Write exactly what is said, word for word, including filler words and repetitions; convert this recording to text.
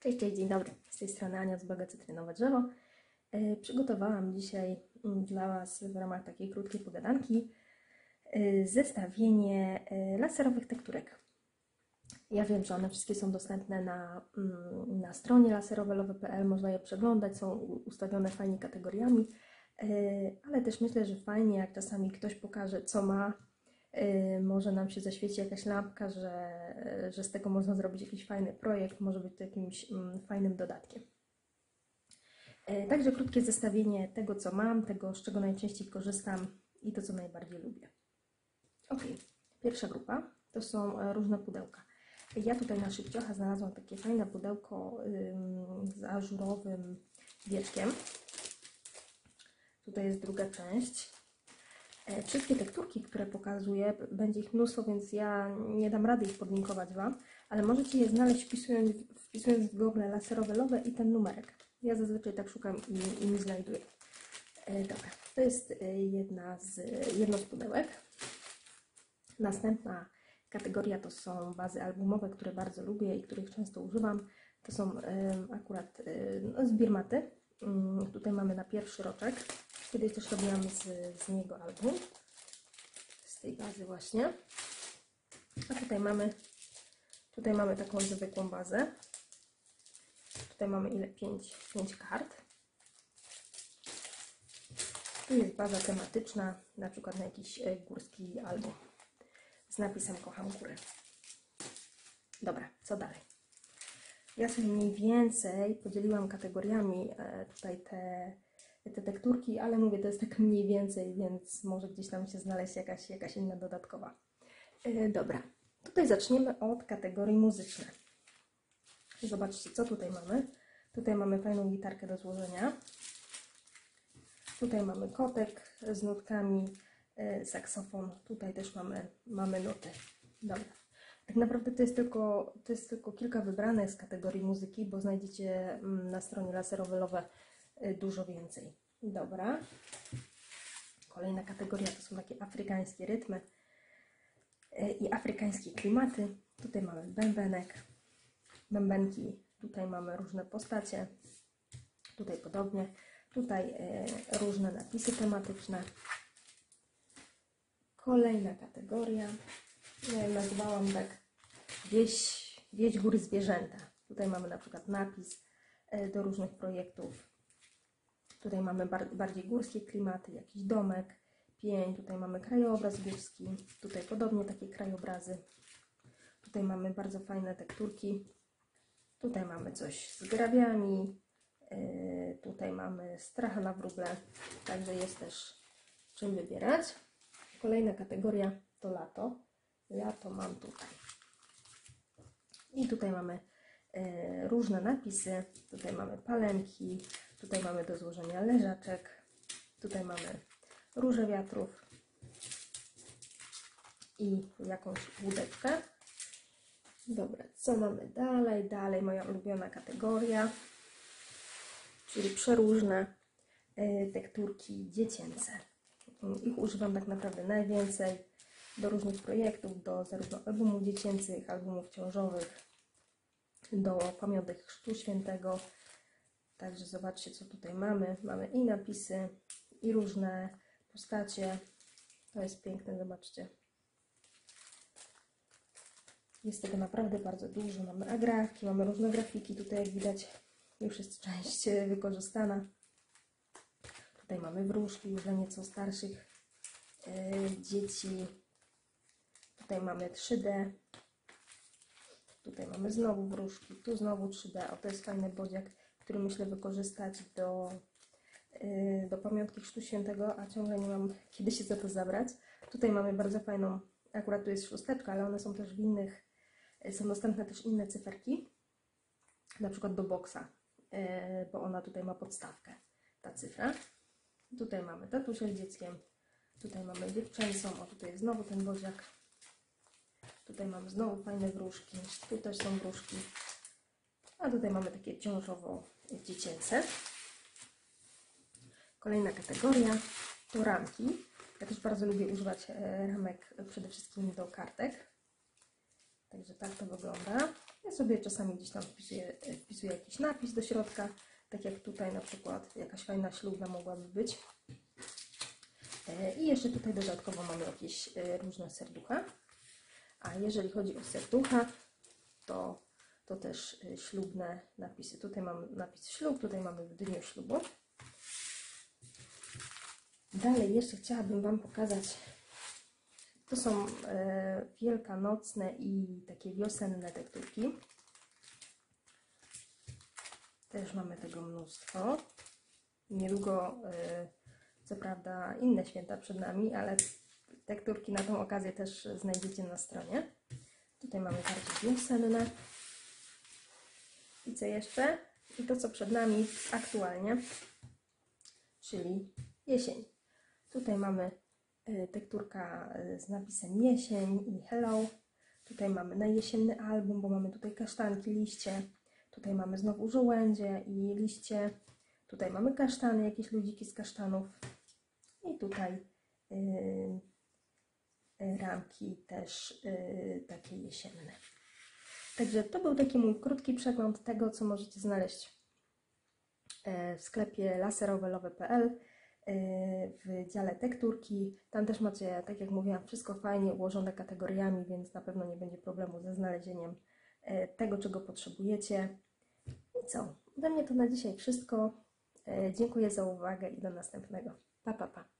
Cześć, cześć, dzień dobry. Z tej strony Ania z bloga Cytrynowe Drzewo. Yy, przygotowałam dzisiaj dla Was w ramach takiej krótkiej pogadanki yy, zestawienie yy, laserowych tekturek. Ja wiem, że one wszystkie są dostępne na, yy, na stronie laserowe love kropka p l, można je przeglądać, są ustawione fajnie kategoriami, yy, ale też myślę, że fajnie, jak czasami ktoś pokaże, co ma, yy, może nam się zaświeci jakaś lampka, że że z tego można zrobić jakiś fajny projekt, może być to jakimś mm, fajnym dodatkiem. E, także krótkie zestawienie tego, co mam, tego, z czego najczęściej korzystam i to, co najbardziej lubię. Ok, pierwsza grupa to są różne pudełka. Ja tutaj na szybciocha znalazłam takie fajne pudełko ym, z ażurowym wieczkiem. Tutaj jest druga część. Wszystkie tekturki, które pokazuję, będzie ich mnóstwo, więc ja nie dam rady ich podlinkować Wam, ale możecie je znaleźć wpisując, wpisując w Google laserowe love i ten numerek. Ja zazwyczaj tak szukam i, i nie znajduję. Dobra, to jest jedna z, jedno z pudełek. Następna kategoria to są bazy albumowe, które bardzo lubię i których często używam. To są akurat no, z birmaty. Tutaj mamy na pierwszy roczek. Kiedyś też robiłam z, z niego album, z tej bazy właśnie. A tutaj mamy, tutaj mamy taką zwykłą bazę. Tutaj mamy ile? pięć kart. Tu jest baza tematyczna, na przykład na jakiś górski album z napisem Kocham Góry. Dobra, co dalej? Ja sobie mniej więcej podzieliłam kategoriami tutaj te te tekturki, ale mówię, to jest tak mniej więcej, więc może gdzieś tam się znaleźć jakaś, jakaś inna dodatkowa. Yy, dobra, tutaj zaczniemy od kategorii muzycznej. Zobaczcie, co tutaj mamy. Tutaj mamy fajną gitarkę do złożenia. Tutaj mamy kotek z nutkami, yy, saksofon. Tutaj też mamy, mamy nuty. Dobra. Tak naprawdę to jest, tylko, to jest tylko kilka wybranych z kategorii muzyki, bo znajdziecie na stronie laserowe love dużo więcej. Dobra. Kolejna kategoria to są takie afrykańskie rytmy i afrykańskie klimaty. Tutaj mamy bębenek, bębenki. Tutaj mamy różne postacie. Tutaj podobnie. Tutaj różne napisy tematyczne. Kolejna kategoria. Ja nazwałam tak wieś, wieś góry zwierzęta. Tutaj mamy na przykład napis do różnych projektów. Tutaj mamy bardziej górskie klimaty, jakiś domek, pień, tutaj mamy krajobraz górski, tutaj podobnie takie krajobrazy. Tutaj mamy bardzo fajne tekturki, tutaj mamy coś z grawiami, yy, tutaj mamy stracha na wróble, także jest też czym wybierać. Kolejna kategoria to lato. Lato mam tutaj. I tutaj mamy yy, różne napisy, tutaj mamy palemki. Tutaj mamy do złożenia leżaczek, tutaj mamy róże wiatrów i jakąś łódeczkę. Dobra, co mamy dalej? Dalej moja ulubiona kategoria, czyli przeróżne tekturki dziecięce. Ich używam tak naprawdę najwięcej do różnych projektów, do zarówno albumów dziecięcych, albumów ciążowych, do pamiątek Chrztu Świętego. Także zobaczcie, co tutaj mamy. Mamy i napisy, i różne postacie. To jest piękne, zobaczcie. Jest tego naprawdę bardzo dużo. Mamy agrafki, mamy różne grafiki. Tutaj, jak widać, już jest część wykorzystana. Tutaj mamy wróżki już dla nieco starszych yy, dzieci. Tutaj mamy trzy D. Tutaj mamy znowu wróżki. Tu znowu trzy D. O, to jest fajny bodziak, który myślę wykorzystać do, yy, do pamiątki Chrztu Świętego, a ciągle nie mam kiedy się za to zabrać. Tutaj mamy bardzo fajną, akurat tu jest szósteczka, ale one są też w innych, yy, są dostępne też inne cyferki, na przykład do boksa, yy, bo ona tutaj ma podstawkę, ta cyfra. Tutaj mamy tatusia z dzieckiem, tutaj mamy dziewczęcą, o tutaj jest znowu ten boziak, tutaj mamy znowu fajne wróżki, tu też są wróżki, a tutaj mamy takie ciążowo dziecięce. Kolejna kategoria to ramki. Ja też bardzo lubię używać ramek przede wszystkim do kartek. Także tak to wygląda. Ja sobie czasami gdzieś tam wpisuję, wpisuję jakiś napis do środka, tak jak tutaj na przykład jakaś fajna ślubna mogłaby być. I jeszcze tutaj dodatkowo mamy jakieś różne serducha. A jeżeli chodzi o serducha, to, to też ślubne napisy. Tutaj mamy napis ślub, tutaj mamy w dniu ślubu. Dalej jeszcze chciałabym Wam pokazać, to są e, wielkanocne i takie wiosenne tekturki. Też mamy tego mnóstwo. Niedługo, e, co prawda, inne święta przed nami, ale tekturki na tą okazję też znajdziecie na stronie. Tutaj mamy karty wiosenne. I co jeszcze? I to, co przed nami aktualnie, czyli jesień. Tutaj mamy tekturka z napisem jesień i hello. Tutaj mamy na jesienny album, bo mamy tutaj kasztanki, liście. Tutaj mamy znowu żołędzie i liście. Tutaj mamy kasztany, jakieś ludziki z kasztanów. I tutaj yy, ramki też yy, takie jesienne. Także to był taki mój krótki przegląd tego, co możecie znaleźć w sklepie laserowe love kropka p l. W dziale tekturki. Tam też macie, tak jak mówiłam, wszystko fajnie ułożone kategoriami, więc na pewno nie będzie problemu ze znalezieniem tego, czego potrzebujecie. I co? Ode mnie to na dzisiaj wszystko. Dziękuję za uwagę i do następnego. Pa, pa, pa.